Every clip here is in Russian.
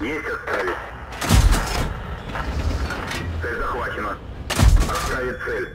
Есть отставить. Цель захвачена. Отставить цель.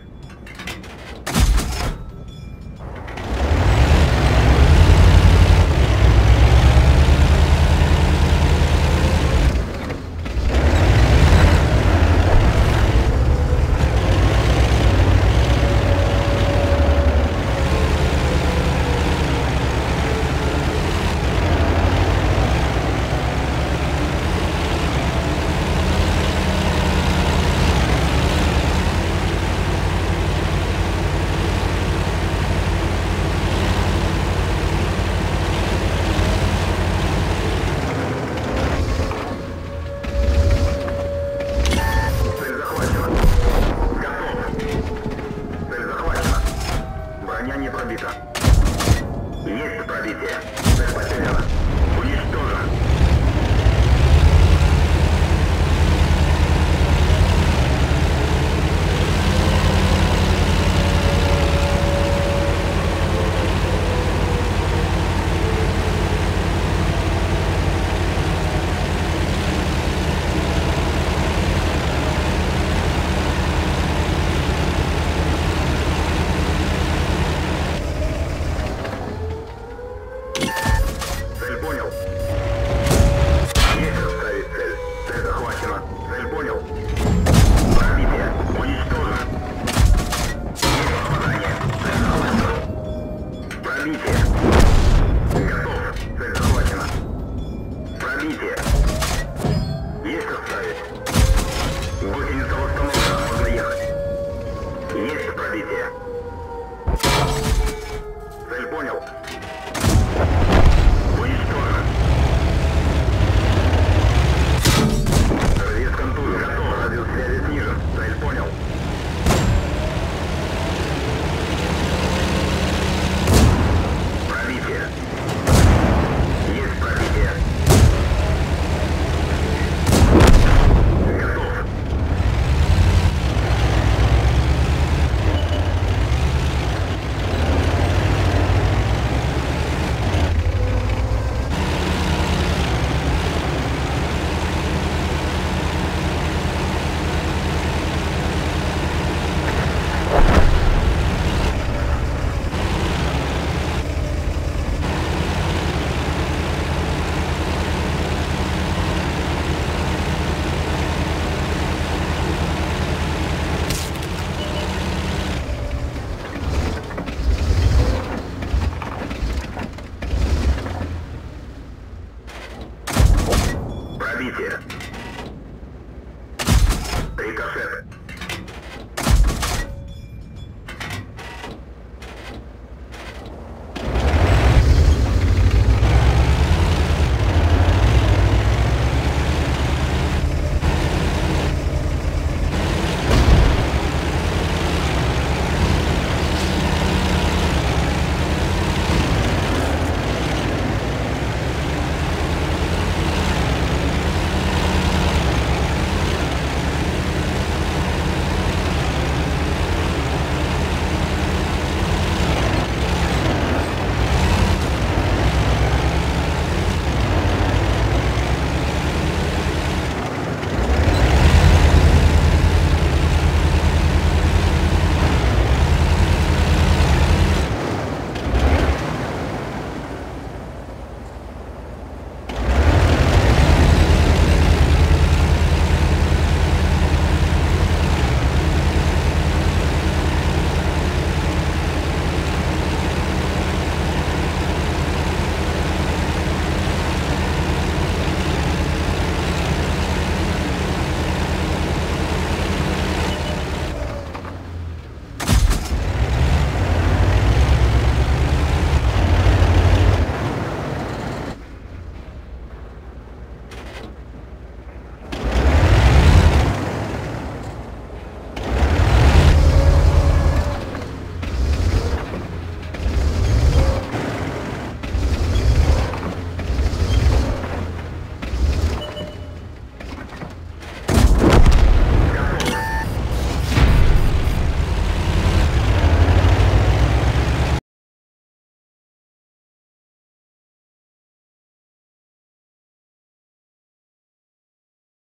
Цель понял.